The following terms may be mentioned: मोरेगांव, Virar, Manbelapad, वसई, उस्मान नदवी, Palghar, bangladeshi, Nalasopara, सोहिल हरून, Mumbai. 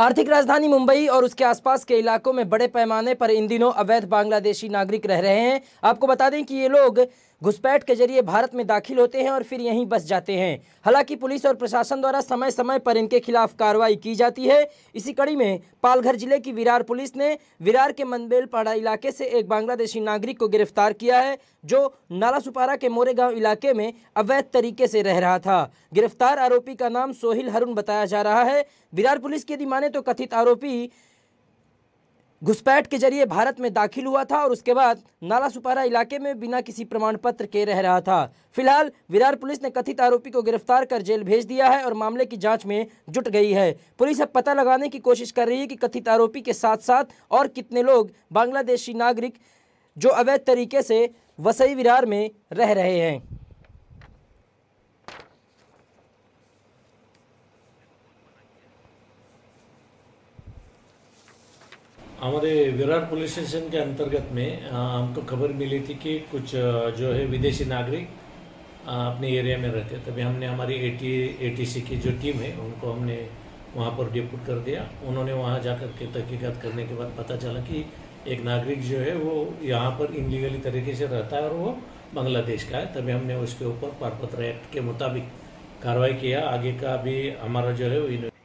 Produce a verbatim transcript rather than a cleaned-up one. आर्थिक राजधानी मुंबई और उसके आसपास के इलाकों में बड़े पैमाने पर इन दिनों अवैध बांग्लादेशी नागरिक रह रहे हैं। आपको बता दें कि ये लोग घुसपैठ के जरिए भारत में दाखिल होते हैं और फिर यहीं बस जाते हैं। हालांकि पुलिस और प्रशासन द्वारा समय समय पर इनके खिलाफ कार्रवाई की जाती है। इसी कड़ी में पालघर जिले की विरार पुलिस ने विरार के मनबेलपाड़ा इलाके से एक बांग्लादेशी नागरिक को गिरफ्तार किया है, जो नालासोपारा के मोरेगांव इलाके में अवैध तरीके से रह रहा था। गिरफ्तार आरोपी का नाम सोहिल हरून बताया जा रहा है। विरार पुलिस की यदि माने तो कथित आरोपी घुसपैठ के जरिए भारत में दाखिल हुआ था और उसके बाद नालासोपारा इलाके में बिना किसी प्रमाण पत्र के रह रहा था। फिलहाल विरार पुलिस ने कथित आरोपी को गिरफ्तार कर जेल भेज दिया है और मामले की जांच में जुट गई है। पुलिस अब पता लगाने की कोशिश कर रही है कि कथित आरोपी के साथ साथ और कितने लोग बांग्लादेशी नागरिक जो अवैध तरीके से वसई विरार में रह रहे हैं। हमारे विरार पुलिस स्टेशन के अंतर्गत में हमको खबर मिली थी कि कुछ जो है विदेशी नागरिक अपने एरिया में रहते। तभी हमने हमारी एटी एटीसी की जो टीम है उनको हमने वहां पर डिप्यूट कर दिया। उन्होंने वहां जाकर के तहकीकात करने के बाद पता चला कि एक नागरिक जो है वो यहाँ पर इनलीगली तरीके से रहता है और वो बांग्लादेश का है। तभी हमने उसके ऊपर पारपत्र एक्ट के मुताबिक कार्रवाई किया। आगे का भी हमारा जो है